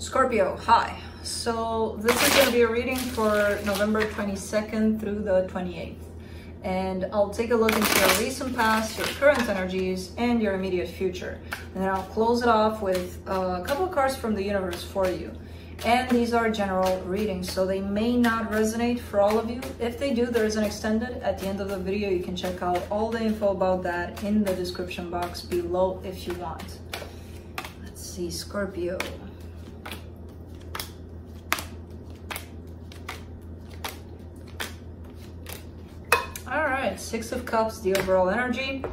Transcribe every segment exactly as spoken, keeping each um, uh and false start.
Scorpio, hi. So this is going to be a reading for November twenty-second through the twenty-eighth. And I'll take a look into your recent past, your current energies, and your immediate future. And then I'll close it off with a couple of cards from the universe for you. And these are general readings, so they may not resonate for all of you. If they do, there is an extended at the end of the video. You can check out all the info about that in the description box below if you want. Let's see, Scorpio. All right, Six of Cups, the overall energy.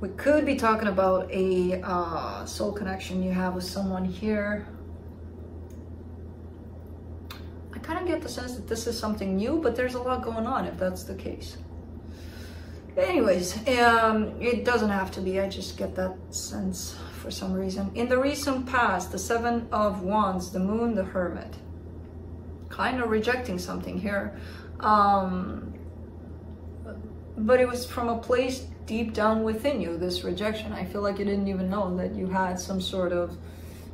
We could be talking about a uh, soul connection you have with someone here. Kind of get the sense that this is something new, but there's a lot going on if that's the case. Anyways, um, it doesn't have to be. I just get that sense for some reason. In the recent past, the Seven of Wands, the Moon, the Hermit. Kind of rejecting something here. Um, but it was from a place deep down within you, this rejection. I feel like you didn't even know that you had some sort of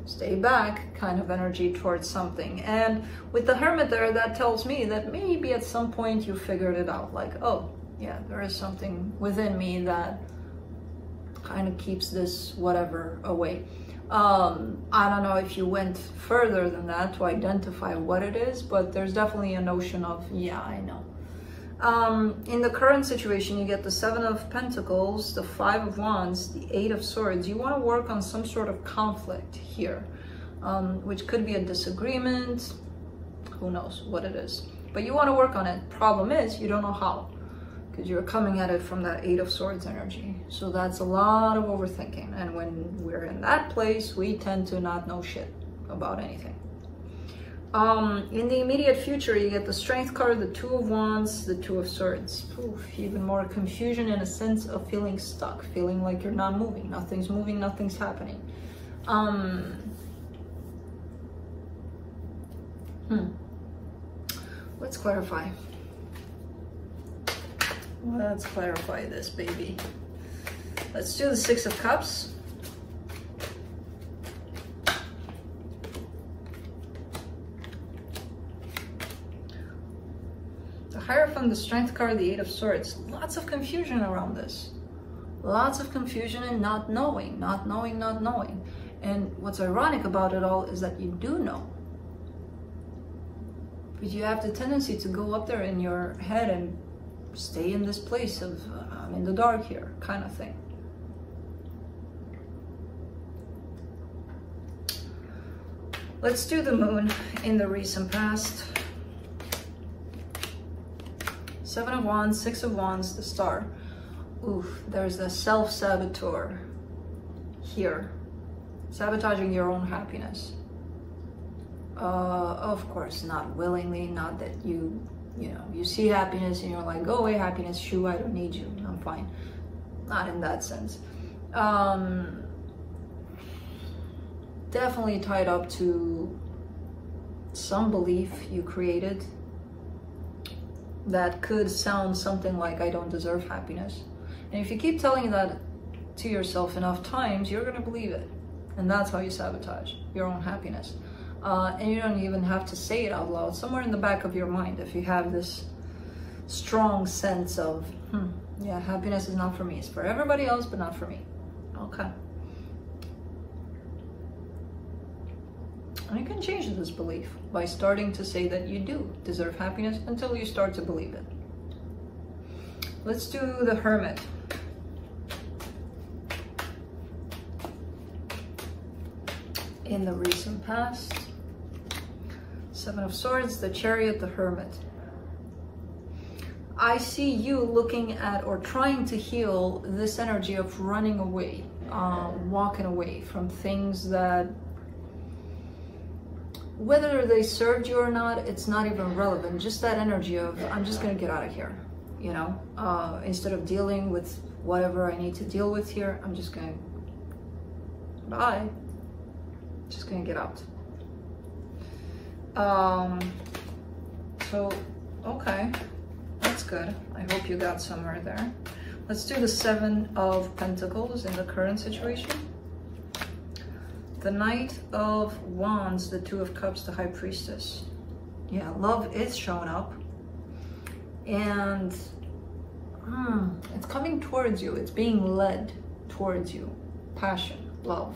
stay back kind of energy towards something. And with the Hermit there, that tells me that maybe at some point you figured it out, like, oh yeah, there is something within me that kind of keeps this whatever away. um I don't know if you went further than that to identify what it is, but there's definitely a notion of, yeah, I know. Um in the current situation, you get the Seven of Pentacles, the Five of Wands, the Eight of Swords. You want to work on some sort of conflict here, um which could be a disagreement, who knows what it is, but you want to work on it. Problem is, you don't know how, because you're coming at it from that Eight of Swords energy. So that's a lot of overthinking, and when we're in that place, we tend to not know shit about anything. Um, in the immediate future, you get the Strength card, the Two of Wands, the Two of Swords. Oof, even more confusion and a sense of feeling stuck, feeling like you're not moving, nothing's moving, nothing's happening. Um, hmm. Let's clarify. Let's clarify this, baby. Let's do the Six of Cups. Hierophant, the Strength card, the Eight of Swords. Lots of confusion around this. Lots of confusion and not knowing, not knowing, not knowing. And what's ironic about it all is that you do know. But you have the tendency to go up there in your head and stay in this place of, uh, I'm in the dark here, kind of thing. Let's do the Moon in the recent past. Seven of Wands, Six of Wands, the Star. Oof, there's the self-saboteur here. Sabotaging your own happiness. Uh, of course, not willingly, not that you, you know, you see happiness and you're like, go away happiness, shoo, I don't need you, I'm fine. Not in that sense. Um, definitely tied up to some belief you created. That could sound something like, I don't deserve happiness. And if you keep telling that to yourself enough times, you're going to believe it. And that's how you sabotage your own happiness. Uh, and you don't even have to say it out loud. Somewhere in the back of your mind, if you have this strong sense of, hmm, yeah, happiness is not for me. It's for everybody else, but not for me. Okay. And you can change this belief by starting to say that you do deserve happiness until you start to believe it. Let's do the Hermit. In the recent past, Seven of Swords, the Chariot, the Hermit. I see you looking at or trying to heal this energy of running away, uh, walking away from things that, whether they served you or not, it's not even relevant. Just that energy of, I'm just going to get out of here, you know? Uh, instead of dealing with whatever I need to deal with here, I'm just going to, bye. Just going to get out. Um, so, okay. That's good. I hope you got somewhere there. Let's do the Seven of Pentacles in the current situation. The Knight of Wands, the Two of Cups, the High Priestess. Yeah, love is showing up. And mm, it's coming towards you. It's being led towards you. Passion, love.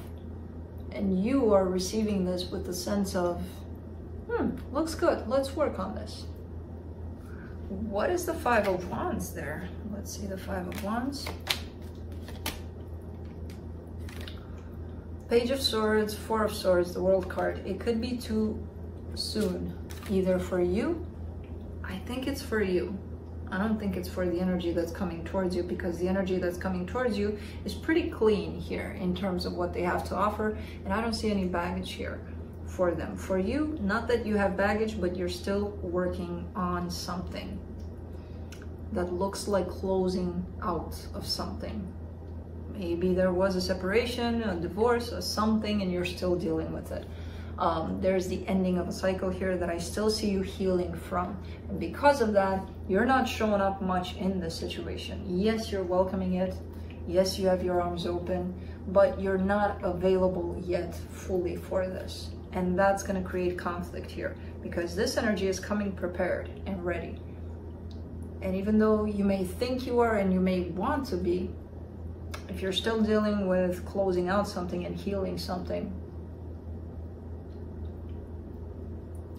And you are receiving this with the sense of, hmm, looks good. Let's work on this. What is the Five of Wands there? Let's see the Five of Wands. Page of Swords, Four of Swords, the World card. It could be too soon, either for you. I think it's for you. I don't think it's for the energy that's coming towards you, because the energy that's coming towards you is pretty clean here in terms of what they have to offer, and I don't see any baggage here for them. For you, not that you have baggage, but you're still working on something that looks like closing out of something. Maybe there was a separation, a divorce, or something, and you're still dealing with it. Um, there's the ending of a cycle here that I still see you healing from. And because of that, you're not showing up much in this situation. Yes, you're welcoming it. Yes, you have your arms open, but you're not available yet fully for this. And that's going to create conflict here, because this energy is coming prepared and ready. And even though you may think you are and you may want to be, if you're still dealing with closing out something and healing something,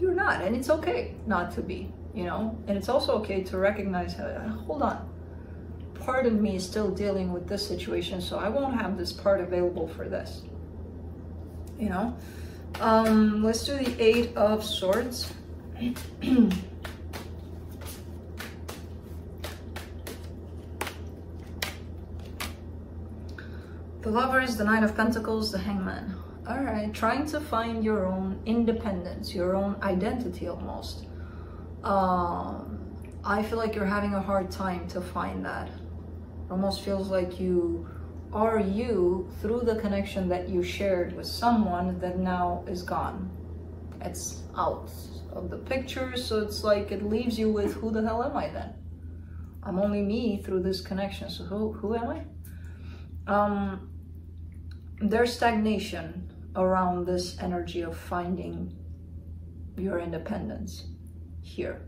you're not, and it's okay not to be, you know? And it's also okay to recognize, hold on, part of me is still dealing with this situation, so I won't have this part available for this, you know? Um, let's do the Eight of Swords. The Lovers, the Nine of Pentacles, the Hangman. All right, trying to find your own independence, your own identity almost. Um, I feel like you're having a hard time to find that. It almost feels like you are you through the connection that you shared with someone that now is gone. It's out of the picture, so it's like it leaves you with, who the hell am I then? I'm only me through this connection, so who, who am I? Um, there's stagnation around this energy of finding your independence here.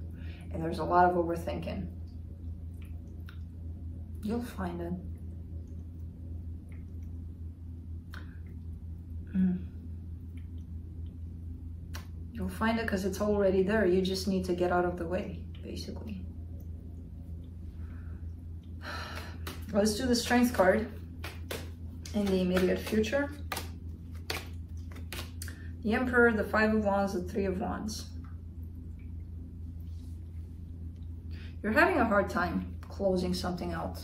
And there's a lot of overthinking. You'll find it. Mm. You'll find it because it's already there. You just need to get out of the way, basically. Let's do the Strength card. In the immediate future, the Emperor, the Five of Wands, the Three of Wands. You're having a hard time closing something out,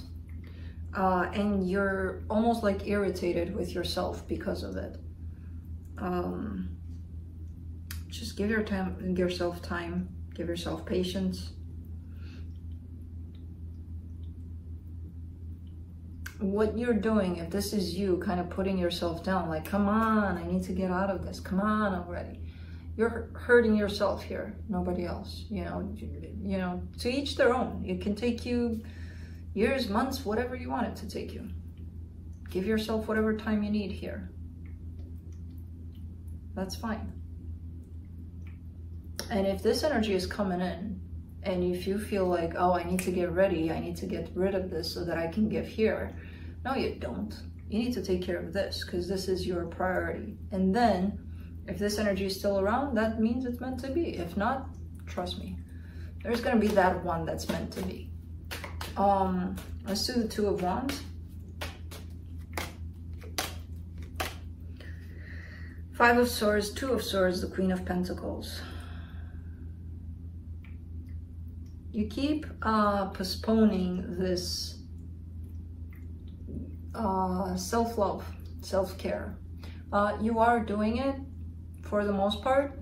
uh, and you're almost like irritated with yourself because of it. Um, just give your time, give yourself time, give yourself patience. What you're doing, if this is you kind of putting yourself down, like, come on, I need to get out of this, come on already, you're hurting yourself here, nobody else, you know. You know, to each their own. It can take you years, months, whatever you want it to take you. Give yourself whatever time you need here. That's fine. And if this energy is coming in, and if you feel like, oh, I need to get ready, I need to get rid of this so that I can give here. No, you don't. You need to take care of this, because this is your priority. And then, if this energy is still around, that means it's meant to be. If not, trust me, there's going to be that one that's meant to be. Um, let's do the Two of Wands. Five of Swords, Two of Swords, the Queen of Pentacles. You keep uh, postponing this uh, self-love, self-care. Uh, you are doing it for the most part,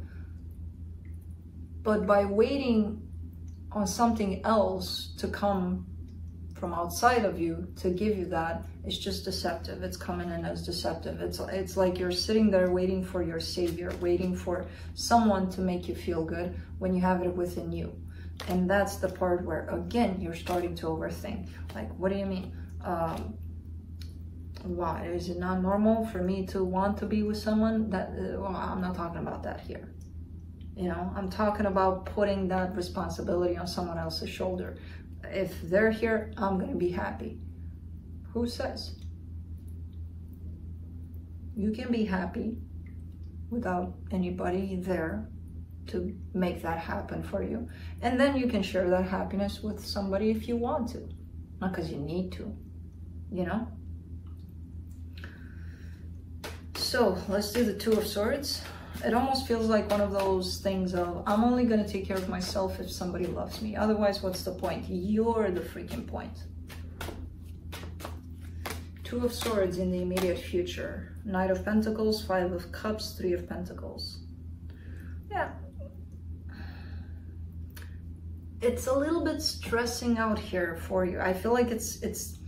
but by waiting on something else to come from outside of you to give you that, it's just deceptive. It's coming in as deceptive. It's, it's like you're sitting there waiting for your savior, waiting for someone to make you feel good when you have it within you. And that's the part where, again, you're starting to overthink. Like, what do you mean? Um, why is it not normal for me to want to be with someone that uh, well, I'm not talking about that here. You know, I'm talking about putting that responsibility on someone else's shoulder. If they're here, I'm gonna be happy. Who says? You can be happy without anybody there to make that happen for you. And then you can share that happiness with somebody if you want to, not because you need to, you know? So let's do the Two of Swords. It almost feels like one of those things of, I'm only gonna take care of myself if somebody loves me. Otherwise, what's the point? You're the freaking point. Two of Swords in the immediate future. Knight of Pentacles, Five of Cups, Three of Pentacles. Yeah. It's a little bit stressing out here for you. I feel like it's, it's,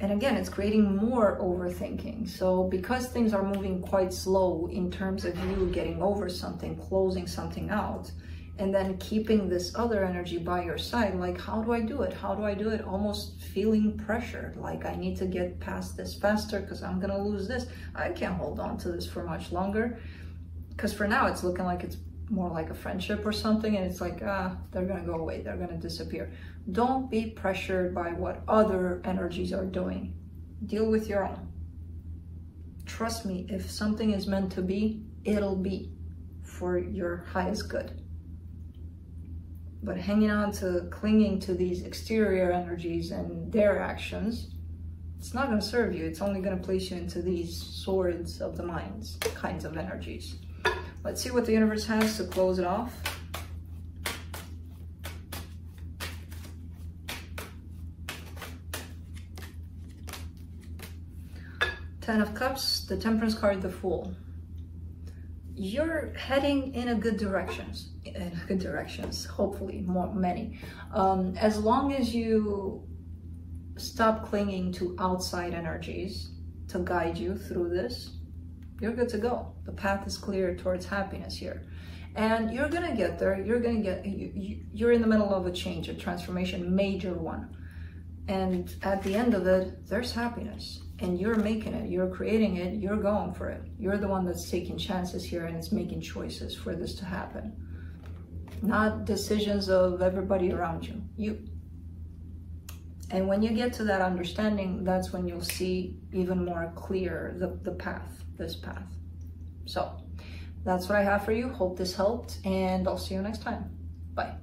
and again, it's creating more overthinking. So because things are moving quite slow in terms of you getting over something, closing something out, and then keeping this other energy by your side, like, how do I do it? How do I do it? Almost feeling pressured, like I need to get past this faster because I'm gonna lose this. I can't hold on to this for much longer. Because for now it's looking like it's more like a friendship or something, and it's like, ah, they're gonna go away, they're gonna disappear. Don't be pressured by what other energies are doing. Deal with your own. Trust me, if something is meant to be, it'll be for your highest good. But hanging on to, clinging to these exterior energies and their actions, it's not going to serve you. It's only going to place you into these swords of the minds kinds of energies. Let's see what the universe has to close it off. Ten of Cups, the Temperance card, the Fool. You're heading in a good directions, in good directions, hopefully, more many. Um, as long as you stop clinging to outside energies to guide you through this, you're good to go. The path is clear towards happiness here. And you're gonna get there, you're gonna get, you, you're in the middle of a change, a transformation, major one. And at the end of it, there's happiness. And you're making it, you're creating it, you're going for it. You're the one that's taking chances here, and it's making choices for this to happen. Not decisions of everybody around you, you. And when you get to that understanding, that's when you'll see even more clear the, the path, this path. So that's what I have for you. Hope this helped, and I'll see you next time. Bye.